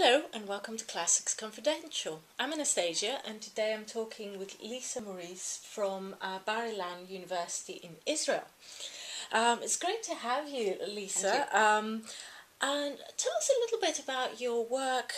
Hello and welcome to Classics Confidential. I'm Anastasia and today I'm talking with Lisa Maurice from Barilan University in Israel. It's great to have you, Lisa. And tell us a little bit about your work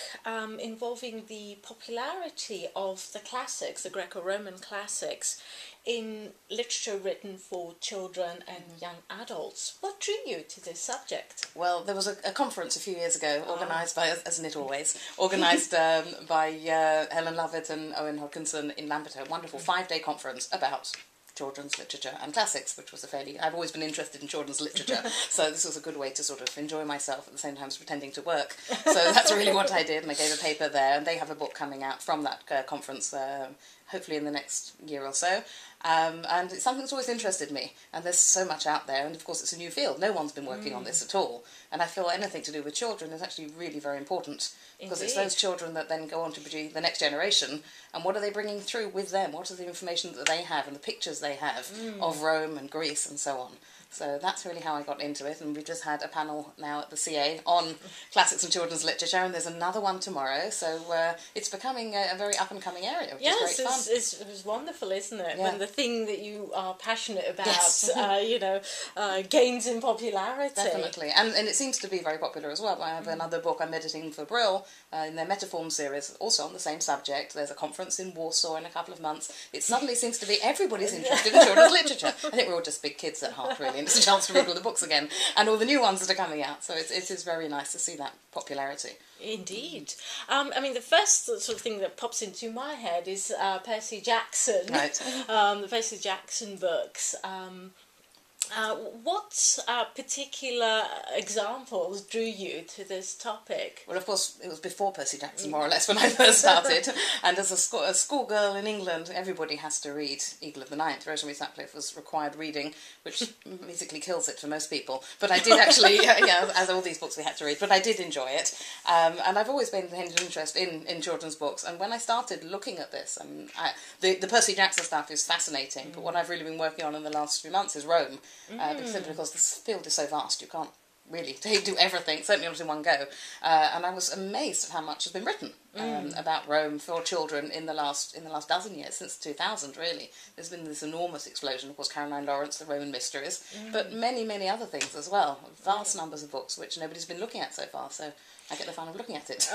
involving the popularity of the classics, the Greco-Roman classics, in literature written for children and young adults. What drew you to this subject? Well, there was a conference a few years ago, organised by, as it always, organised by Helen Lovett and Owen Hodgkinson in Lambeth, a wonderful five-day conference about children's literature and classics, which was a fairly... I've always been interested in children's literature, so this was a good way to sort of enjoy myself at the same time as pretending to work. So that's really what I did, and I gave a paper there, and they have a book coming out from that conference, hopefully in the next year or so, and it's something that's always interested me, and there's so much out there, and of course it's a new field. No one's been working on this at all, and I feel anything to do with children is actually really very important, because it's those children that then go on to produce the next generation, and what are they bringing through with them? What are the information that they have and the pictures they have of Rome and Greece and so on? So that's really how I got into it, and we've just had a panel now at the CA on classics and children's literature, and there's another one tomorrow, so it's becoming a very up-and-coming area, which is great fun. Yes, it's wonderful, isn't it? Yeah. When the thing that you are passionate about, you know, gains in popularity. Definitely, and it seems to be very popular as well. I have another book I'm editing for Brill, in their Metaform series, also on the same subject. There's a conference in Warsaw in a couple of months. It suddenly seems to be everybody's interested in children's literature. I think we're all just big kids at heart, really. It's a chance to read all the books again and all the new ones that are coming out, so it is very nice to see that popularity. Indeed. I mean, the first sort of thing that pops into my head is Percy Jackson, the Percy Jackson books. What particular examples drew you to this topic? Well, of course, it was before Percy Jackson, more or less, when I first started. And as a schoolgirl in England, everybody has to read Eagle of the Ninth. Rosemary Sutcliffe was required reading, which basically kills it for most people. But I did actually, as all these books we had to read, but I did enjoy it. And I've always been an interest in children's books. And when I started looking at this, I mean, the Percy Jackson stuff is fascinating, but what I've really been working on in the last few months is Rome. Simply because this field is so vast, you can't really do everything, certainly not in one go. And I was amazed at how much has been written about Rome for children in the last dozen years, since 2000, really. There's been this enormous explosion, of course, Caroline Lawrence, The Roman Mysteries, but many, many other things as well. Vast numbers of books which nobody's been looking at so far, so I get the fun of looking at it.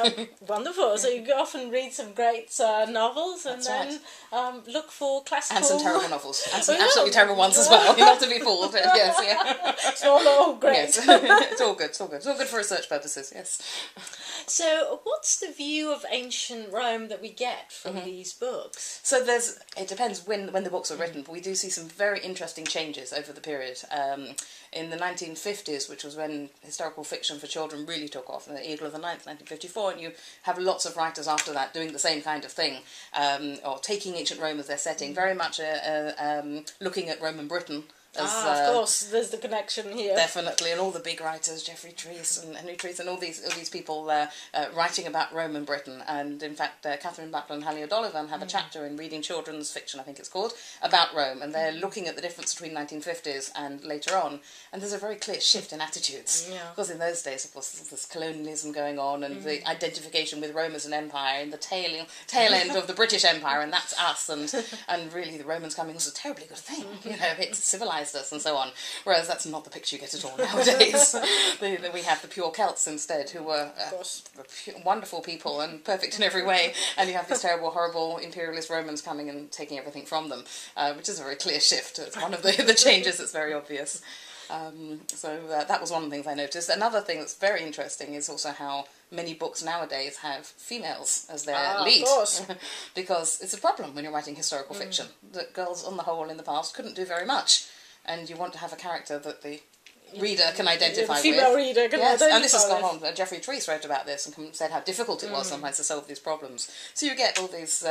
Wonderful. So you often read some great novels and look for classical... And some terrible novels. And some absolutely terrible ones as well. Not to be fooled. Yes, It's all great. Yes. It's all good. It's all good. It's all good for research purposes, yes. So what's the view of ancient Rome that we get from these books? So there's... It depends when the books are written, but we do see some very interesting changes over the period. In the 1950s, which was when historical fiction for children really took off, and the Eagle of the Ninth, 1954, and you have lots of writers after that doing the same kind of thing, or taking ancient Rome as their setting, very much looking at Roman Britain. As, of course, there's the connection here. Definitely, and all the big writers, Geoffrey Treese and Henry Treese and all these people writing about Rome and Britain. And in fact, Catherine Butler and Hally O'Dollivan have a chapter in Reading Children's Fiction, I think it's called, about Rome. And they're looking at the difference between 1950s and later on. And there's a very clear shift in attitudes. Because in those days, of course, there's colonialism going on and the identification with Rome as an empire and the tail end of the British Empire, and that's us. And really, the Romans coming was a terribly good thing. You know, it's civilised us and so on, whereas that's not the picture you get at all nowadays. We have the pure Celts instead, who were wonderful people and perfect in every way, and you have these terrible, horrible imperialist Romans coming and taking everything from them, which is a very clear shift. It's one of the changes that's very obvious. So that was one of the things I noticed. Another thing that's very interesting is also how many books nowadays have females as their lead. Of course. Because it's a problem when you're writing historical fiction, that girls on the whole in the past couldn't do very much. And you want to have a character that the reader can identify with. Reader can identify. And this has gone on. Geoffrey Treese wrote about this and said how difficult it was sometimes to solve these problems. So you get all these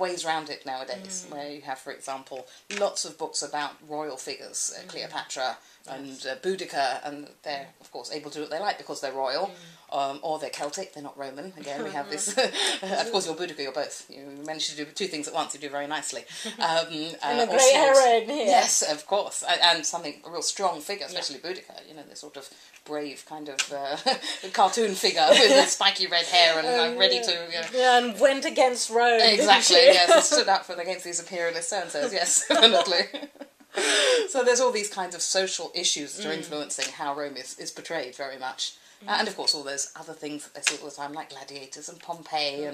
ways around it nowadays, where you have, for example, lots of books about royal figures, Cleopatra, and Boudicca, and they're of course able to do what they like because they're royal, or they're Celtic, they're not Roman. Again, we have this. Of course, you're Boudicca, you're both. You manage to do two things at once. You do very nicely. And a great heroine here. Yes, of course, and something a real strong figure, especially Boudicca. You know, this sort of brave kind of cartoon figure with spiky red hair and ready to. And went against Rome. Exactly. Yes, stood up for against these imperialist so-and-sos. Yes, definitely. So there's all these kinds of social issues that are influencing how Rome is portrayed very much. And of course all those other things that I see all the time, like gladiators and Pompeii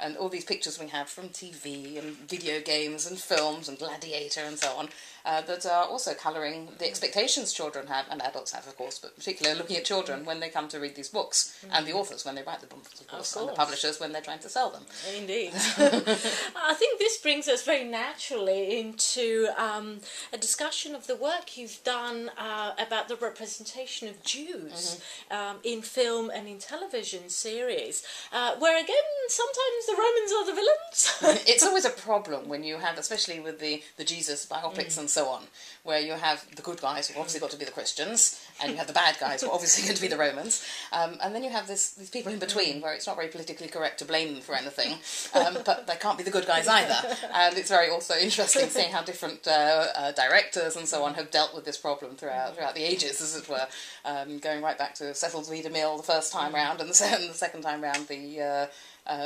and all these pictures we have from TV and video games and films and Gladiator and so on, that are also colouring the expectations children have, and adults have of course, but particularly looking at children when they come to read these books, and the authors when they write the books, of course, and the publishers when they're trying to sell them. Indeed. I think this brings us very naturally into a discussion of the work you've done about the representation of Jews in film and in television series, where again sometimes the Romans are the villains. It's always a problem when you have, especially with the Jesus biopics and so on, where you have the good guys who obviously got to be the Christians, and you have the bad guys who are obviously going to be the Romans, and then you have these people in between where it's not very politically correct to blame them for anything, but they can't be the good guys either, and it's very also interesting seeing how different directors and so on have dealt with this problem throughout the ages, as it were, going right back to Cecil B. DeMille the first time round, and the second time round the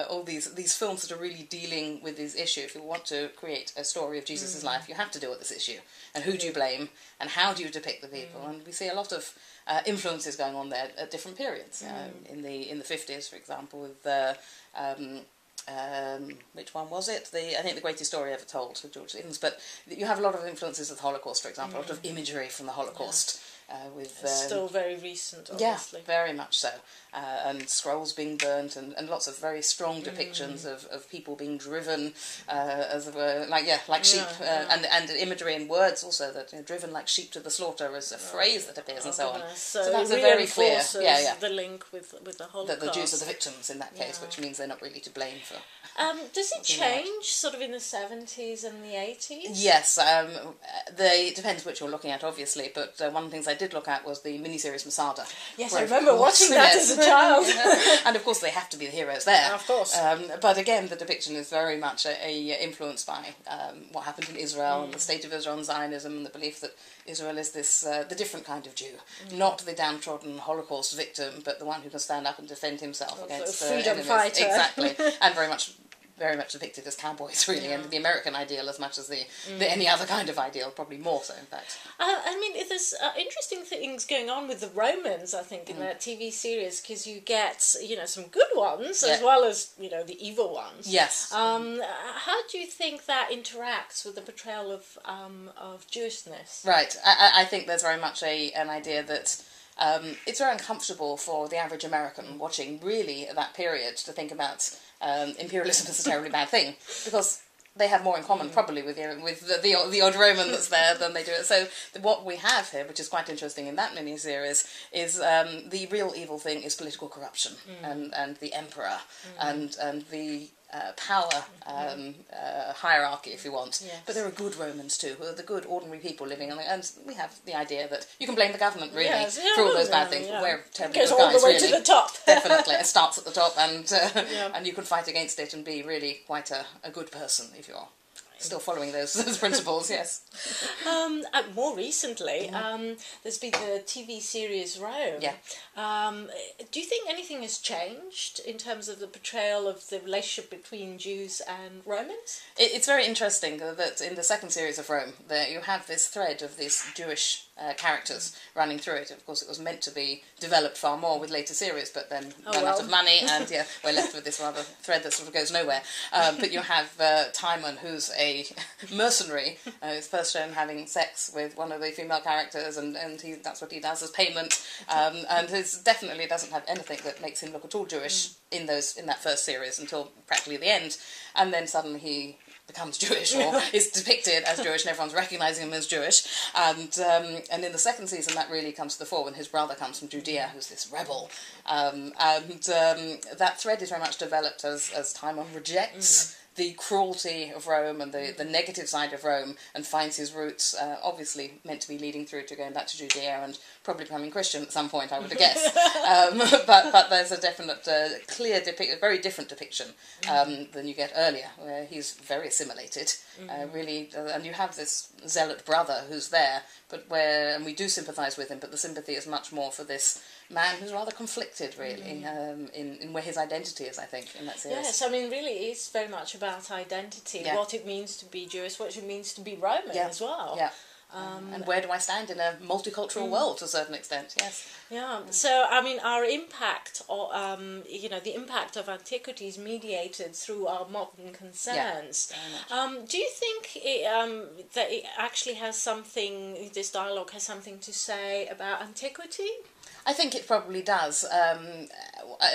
all these films that are really dealing with this issue. If you want to create a story of Jesus' life, you have to deal with this issue. And who do you blame? And how do you depict the people? And we see a lot of influences going on there at different periods. In the 50s, for example, with the... which one was it? I think The Greatest Story Ever Told, for George Stevens. But you have a lot of influences of the Holocaust, for example, a lot of imagery from the Holocaust. Yeah. It's still very recent, obviously. Yeah, very much so. And scrolls being burnt, and lots of very strong depictions of people being driven, as it were, like sheep, and imagery and words also that driven like sheep to the slaughter is a phrase that appears, and so on. So that's a very clear, the link with the Holocaust. That the Jews are the victims in that case, which means they're not really to blame for. Does it change sort of in the 70s and the 80s? Yes, it depends which you're looking at, obviously. But one of the things I did look at was the miniseries Masada. Yes, I remember watching that as a child. And of course they have to be the heroes there. Of course. But again, the depiction is very much influenced by what happened in Israel and the state of Israel and Zionism, and the belief that Israel is this the different kind of Jew, not the downtrodden Holocaust victim, but the one who can stand up and defend himself against the freedom fighter. Exactly, and very much depicted as cowboys, really, and the American ideal as much as the any other kind of ideal, probably more so, in fact. I mean, there's interesting things going on with the Romans, I think, in that TV series, because you get, some good ones as well as, the evil ones. Yes. How do you think that interacts with the portrayal of Jewishness? Right. I think there's very much an idea that it's very uncomfortable for the average American watching, really, at that period, to think about imperialism is a terribly bad thing, because they have more in common probably with the odd Roman that's there than they do it. So what we have here, which is quite interesting in that miniseries, is the real evil thing is political corruption and the emperor and the power hierarchy, if you want. Yes. But there are good Romans too, who are the good ordinary people living on and we have the idea that you can blame the government really for all those bad things. Yeah. We're terrible guys, all the way really. To the top. Definitely, it starts at the top, and you can fight against it and be really quite a good person if you are. Still following those principles, yes. More recently, there's been the TV series Rome. Yeah. Do you think anything has changed in terms of the portrayal of the relationship between Jews and Romans? It's very interesting that in the second series of Rome, that you have this thread of this Jewish characters running through it. Of course, it was meant to be developed far more with later series, but then ran out of money, and we're left with this rather thread that sort of goes nowhere. But you have Timon, who's a mercenary, who's first shown having sex with one of the female characters, and that's what he does as payment, and this definitely doesn't have anything that makes him look at all Jewish in that first series until practically the end, and then suddenly he becomes Jewish, or is depicted as Jewish, and everyone's recognising him as Jewish. And in the second season, that really comes to the fore when his brother comes from Judea, who's this rebel. That thread is very much developed as Timon rejects the cruelty of Rome and the negative side of Rome, and finds his roots, obviously meant to be leading through to going back to Judea and probably becoming Christian at some point, I would guess. But there's a definite, clear, very different depiction than you get earlier, where he's very assimilated, really, and you have this zealot brother who's there, but and we do sympathise with him, but the sympathy is much more for this man who's rather conflicted, really, in where his identity is, I think, in that series. Yes, I mean, really, it's very much about identity, what it means to be Jewish, what it means to be Roman as well. Yeah. And where do I stand in a multicultural world, to a certain extent, yes. Yeah, so, I mean, our impact, or, you know, the impact of antiquity is mediated through our modern concerns. Yeah, do you think that it actually has something, this dialogue has something to say about antiquity? I think it probably does.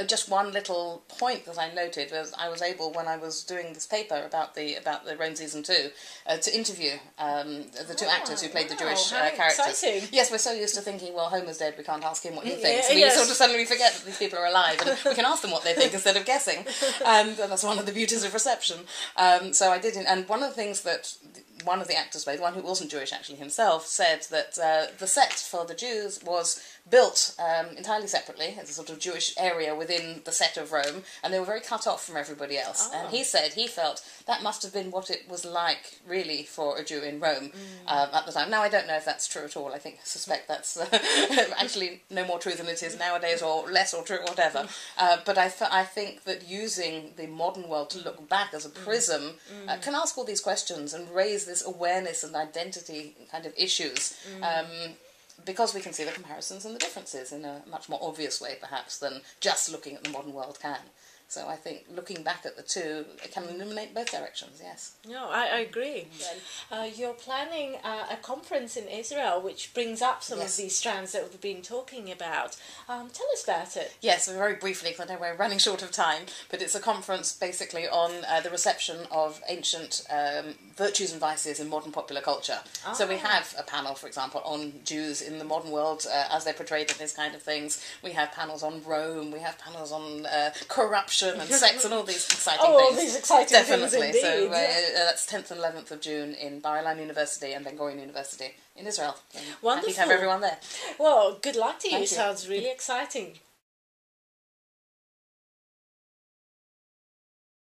Just one little point that I noted was I was able, when I was doing this paper about the Rome Season 2, to interview the two actors who played the Jewish characters. Exciting. Yes, we're so used to thinking, well, Homer's dead, we can't ask him what he thinks. We sort of suddenly forget that these people are alive and we can ask them what they think instead of guessing. And that's one of the beauties of reception. So I did, and one of the things that one of the actors played, one who wasn't Jewish actually himself, said that the set for the Jews was built entirely separately as a sort of Jewish area within the set of Rome, and they were very cut off from everybody else. And he said he felt that must have been what it was like really for a Jew in Rome at the time. Now I don't know if that's true at all. I suspect that's actually no more true than it is nowadays, or less or true, whatever. But I think that using the modern world to look back as a prism can ask all these questions and raise this awareness and identity kind of issues. Because we can see the comparisons and the differences in a much more obvious way, perhaps, than just looking at the modern world can. So I think looking back at the two, it can illuminate both directions, yes. No, I agree. You're planning a conference in Israel which brings up some of these strands that we've been talking about. Tell us about it. Yes, very briefly, because I know we're running short of time, but it's a conference basically on the reception of ancient virtues and vices in modern popular culture. So we have a panel, for example, on Jews in the modern world as they're portrayed in these kind of things. We have panels on Rome, we have panels on corruption and sex and all these exciting things. All these exciting things, definitely. So that's 10th and 11th of June in Barilan University and Ben Gurion University in Israel. And wonderful. Happy to have everyone there. Well, good luck to you. Sounds really exciting.